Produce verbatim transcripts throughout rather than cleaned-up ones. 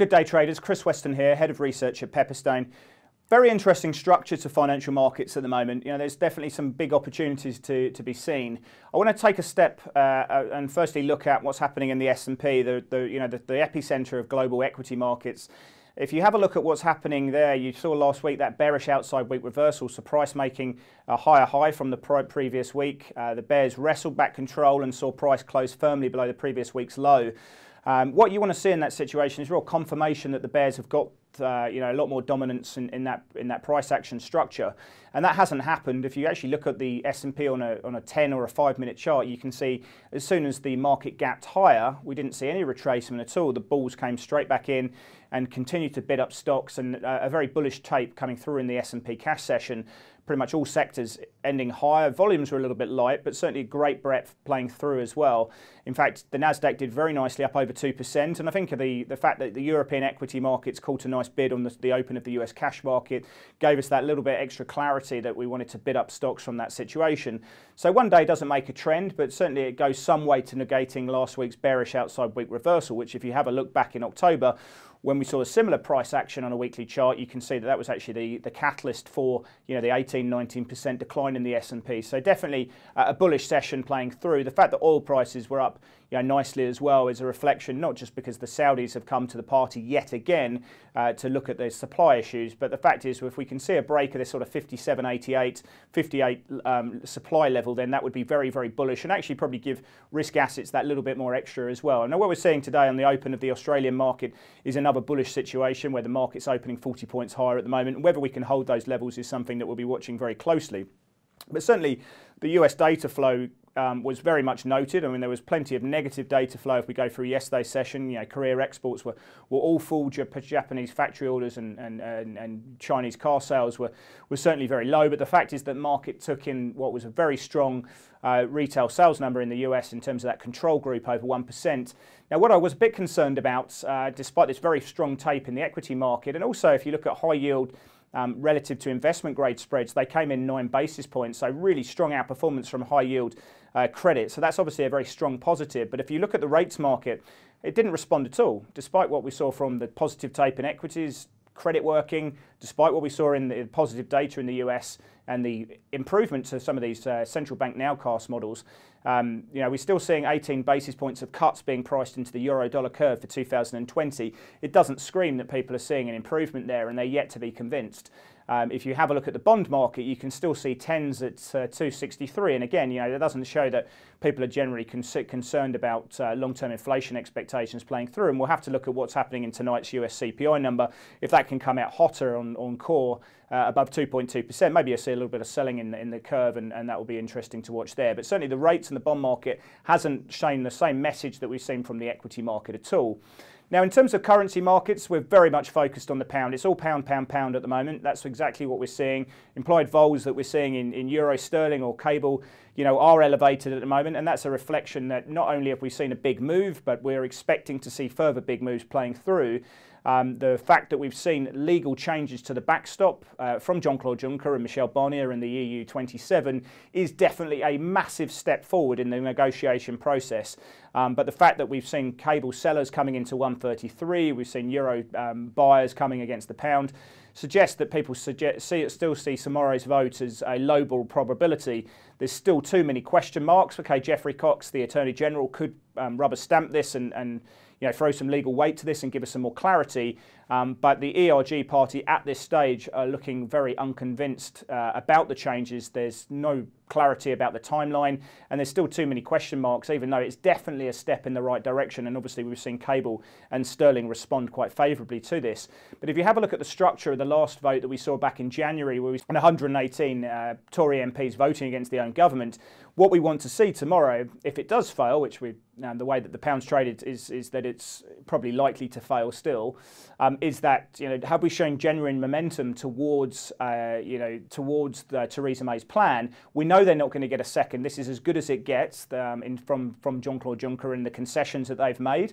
good day, traders. Chris Weston here, head of research at Pepperstone. Very interesting structure to financial markets at the moment. You know, there's definitely some big opportunities to, to be seen. I want to take a step uh, and firstly look at what's happening in the S and P, the, the, you know, the, the epicenter of global equity markets. If you have a look at what's happening there, you saw last week that bearish outside week reversal, so price making a higher high from the previous week. Uh, the bears wrestled back control and saw price close firmly below the previous week's low. Um, what you want to see in that situation is real confirmation that the bears have got uh, you know, a lot more dominance in, in, that, in that price action structure. And that hasn't happened. If you actually look at the S and P on a, on a ten or a five minute chart, you can see as soon as the market gapped higher, we didn't see any retracement at all. The bulls came straight back in and continued to bid up stocks, and a, a very bullish tape coming through in the S and P cash session. Pretty much all sectors ending higher. Volumes were a little bit light, but certainly great breadth playing through as well. In fact, the NASDAQ did very nicely, up over two percent. And I think the, the fact that the European equity markets caught a nice bid on the, the open of the U S cash market gave us that little bit extra clarity that we wanted to bid up stocks from that situation. So one day doesn't make a trend, but certainly it goes some way to negating last week's bearish outside week reversal, which if you have a look back in October, when we saw a similar price action on a weekly chart, you can see that that was actually the, the catalyst for, you know, the eighteen, nineteen percent decline in the S and P. So definitely uh, a bullish session playing through. The fact that oil prices were up, you know, nicely as well is a reflection, not just because the Saudis have come to the party yet again uh, to look at those supply issues, but the fact is if we can see a break of this sort of fifty-seven eighty-eight, fifty-eight um, supply level, then that would be very, very bullish and actually probably give risk assets that little bit more extra as well. And what we're seeing today on the open of the Australian market is another Another bullish situation where the market's opening forty points higher at the moment. Whether we can hold those levels is something that we'll be watching very closely. But certainly the U S data flow um, was very much noted. I mean, there was plenty of negative data flow if we go through yesterday's session. You know, Korea exports were, were all full. Japanese factory orders and, and, and, and Chinese car sales were, were certainly very low. But the fact is that the market took in what was a very strong Uh, retail sales number in the U S in terms of that control group over one percent. Now what I was a bit concerned about, uh, despite this very strong tape in the equity market, and also if you look at high yield um, relative to investment grade spreads, they came in nine basis points, so really strong outperformance from high yield uh, credit. So that's obviously a very strong positive, but if you look at the rates market, it didn't respond at all, despite what we saw from the positive tape in equities, credit working, despite what we saw in the positive data in the U S and the improvement to some of these uh, central bank nowcast models. Um, you know, we're still seeing eighteen basis points of cuts being priced into the euro dollar curve for two thousand twenty. It doesn't scream that people are seeing an improvement there, and they're yet to be convinced. Um, if you have a look at the bond market, you can still see tens at uh, two sixty-three, and again, you know, that doesn't show that people are generally con concerned about uh, long-term inflation expectations playing through, and we'll have to look at what's happening in tonight's U S C P I number. If that can come out hotter on, on core, Uh, above two point two percent, maybe you'll see a little bit of selling in the, in the curve, and, and that will be interesting to watch there. But certainly the rates in the bond market hasn't shown the same message that we've seen from the equity market at all. Now in terms of currency markets, we're very much focused on the pound. It's all pound, pound, pound at the moment. That's exactly what we're seeing. Implied vols that we're seeing in, in euro sterling or cable, you know, are elevated at the moment, and that's a reflection that not only have we seen a big move, but we're expecting to see further big moves playing through. Um, the fact that we've seen legal changes to the backstop uh, from Jean-Claude Juncker and Michel Barnier in the E U twenty-seven is definitely a massive step forward in the negotiation process. Um, but the fact that we've seen cable sellers coming into one thirty-three, we've seen euro um, buyers coming against the pound, suggests that people suggest, see, still see tomorrow's vote as a lowball probability. There's still too many question marks. Okay, Geoffrey Cox, the Attorney General, could um, rubber stamp this and, and you know, throw some legal weight to this and give us some more clarity. Um, but the E R G party at this stage are looking very unconvinced uh, about the changes. There's no clarity about the timeline, and there's still too many question marks, even though it's definitely a step in the right direction. And obviously we've seen cable and sterling respond quite favourably to this. But if you have a look at the structure of the last vote that we saw back in January, where we saw one hundred eighteen uh, Tory M Ps voting against their own government, what we want to see tomorrow, if it does fail, which we, um, the way that the pound's traded is, is that it's probably likely to fail still, um, is that, you know, have we shown genuine momentum towards, uh, you know, towards the, Theresa May's plan? We know they're not going to get a second. This is as good as it gets um, in, from, from Jean-Claude Juncker and the concessions that they've made.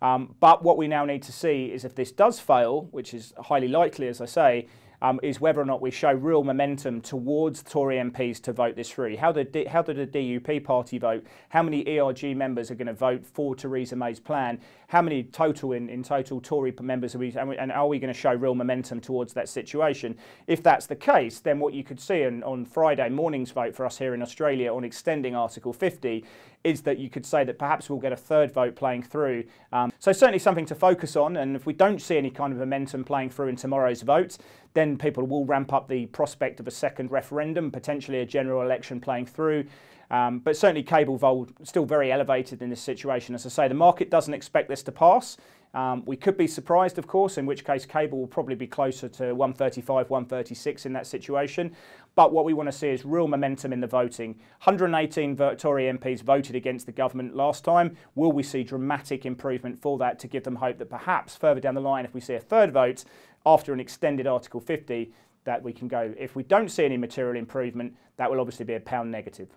Um, but what we now need to see is if this does fail, which is highly likely, as I say, um, is whether or not we show real momentum towards Tory M Ps to vote this through. How did how did the D U P party vote? How many E R G members are going to vote for Theresa May's plan? How many total in, in total Tory members are we, and, we, and are we going to show real momentum towards that situation? If that's the case, then what you could see in, on Friday morning's vote for us here in Australia on extending Article fifty is that you could say that perhaps we'll get a third vote playing through. Um, so certainly something to focus on, and if we don't see any kind of momentum playing through in tomorrow's vote, then people will ramp up the prospect of a second referendum, potentially a general election playing through. Um, but certainly cable vol still very elevated in this situation. As I say, the market doesn't expect this to pass. Um, we could be surprised, of course, in which case cable will probably be closer to one thirty-five, one thirty-six in that situation. But what we want to see is real momentum in the voting. one hundred and eighteen Tory M Ps voted against the government last time. Will we see dramatic improvement for that to give them hope that perhaps further down the line, if we see a third vote after an extended Article fifty, that we can go, if we don't see any material improvement, that will obviously be a pound negative.